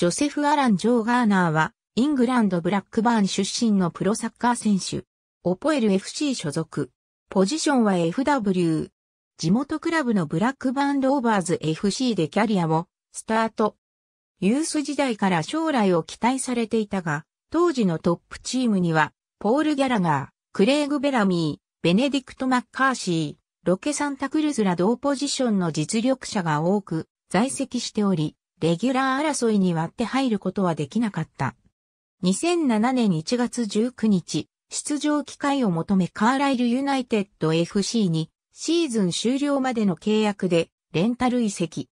ジョセフ・アラン・ジョー・ガーナーは、イングランドブラックバーン出身のプロサッカー選手。APOEL FC 所属。ポジションは FW。地元クラブのブラックバーン・ローバーズ FC でキャリアをスタート。ユース時代から将来を期待されていたが、当時のトップチームには、ポール・ギャラガー、クレイグ・ベラミー、ベネディクト・マッカーシー、ロケ・サンタクルズら同ポジションの実力者が多く在籍しており、レギュラー争いに割って入ることはできなかった。2007年1月19日、出場機会を求めカーライルユナイテッド FC にシーズン終了までの契約でレンタル移籍。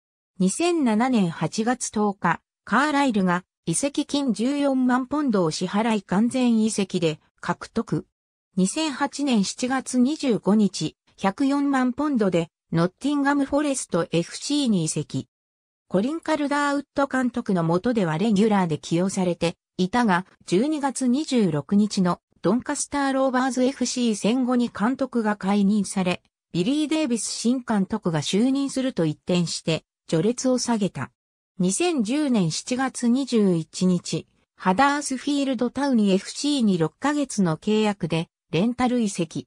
2007年8月10日、カーライルが移籍金14万ポンドを支払い完全移籍で獲得。2008年7月25日、104万ポンドでノッティンガムフォレスト FC に移籍。コリン・カルダーウッド監督の下ではレギュラーで起用されていたが、12月26日のドンカスター・ローバーズ FC 戦後に監督が解任され、ビリー・デイビス新監督が就任すると一転して、序列を下げた。2010年7月21日、ハダースフィールドタウン FC に6ヶ月の契約で、レンタル移籍。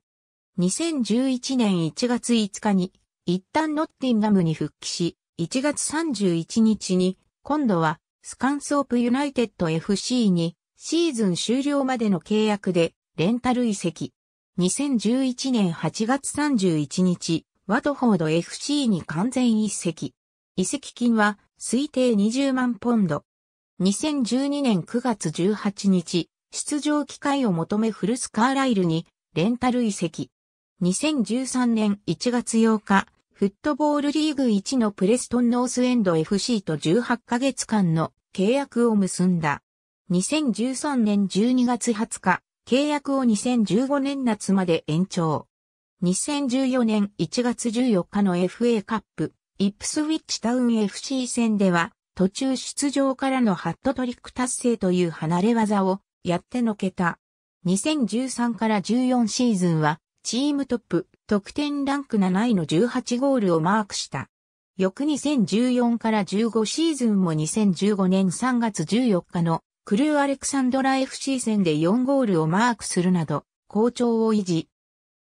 2011年1月5日に、一旦ノッティンガムに復帰し、1月31日に、今度はスカンソープユナイテッド FC にシーズン終了までの契約でレンタル移籍。2011年8月31日、ワトフォード FC に完全移籍。移籍金は推定20万ポンド。2012年9月18日、出場機会を求め古巣カーライルにレンタル移籍。2013年1月8日、フットボールリーグ1のプレストンノースエンド FC と18ヶ月間の契約を結んだ。2013年12月20日、契約を2015年夏まで延長。2014年1月14日の FA カップ、イップスウィッチタウン FC 戦では、途中出場からのハットトリック達成という離れ技をやってのけた。2013から14シーズンは、チームトップ。得点ランク7位の18ゴールをマークした。翌2014から15シーズンも2015年3月14日のクルーアレクサンドラ FC 戦で4ゴールをマークするなど、好調を維持。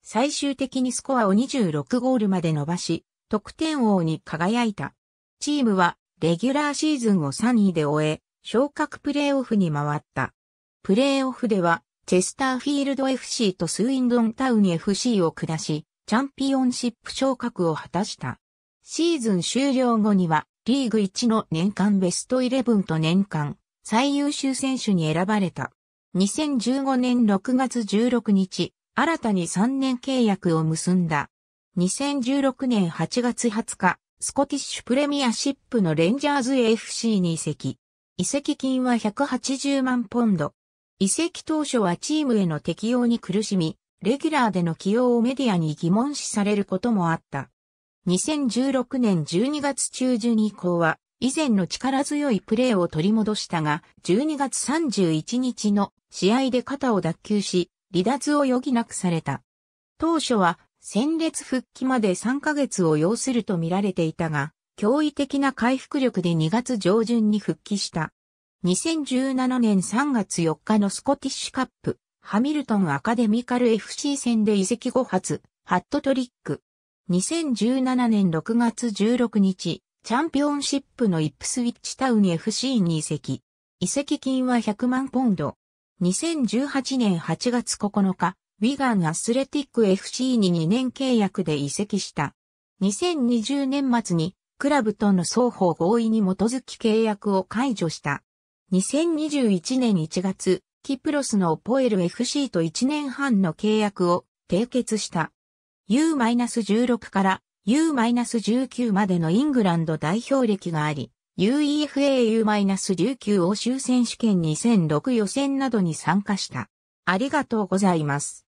最終的にスコアを26ゴールまで伸ばし、得点王に輝いた。チームはレギュラーシーズンを3位で終え、昇格プレーオフに回った。プレーオフでは、チェスターフィールド FC とスウィンドンタウン FC を下し、チャンピオンシップ昇格を果たした。シーズン終了後には、リーグ1の年間ベスト11と年間最優秀選手に選ばれた。2015年6月16日、新たに3年契約を結んだ。2016年8月20日、スコティッシュプレミアシップのレンジャーズ FC に移籍。移籍金は180万ポンド。移籍当初はチームへの適用に苦しみ、レギュラーでの起用をメディアに疑問視されることもあった。2016年12月中旬以降は、以前の力強いプレーを取り戻したが、12月31日の試合で肩を脱臼し、離脱を余儀なくされた。当初は、戦列復帰まで3ヶ月を要すると見られていたが、驚異的な回復力で2月上旬に復帰した。2017年3月4日のスコティッシュカップ。ハミルトンアカデミカル FC 戦で移籍後初、ハットトリック。2017年6月16日、チャンピオンシップのイップスウィッチタウン FC に移籍。移籍金は100万ポンド。2018年8月9日、ウィガンアスレティック FC に2年契約で移籍した。2020年末に、クラブとの双方合意に基づき契約を解除した。2021年1月、キプロスのAPOEL FC と1年半の契約を締結した。U-16 から U-19 までのイングランド代表歴があり、UEFA U-19 欧州選手権2006予選などに参加した。ありがとうございます。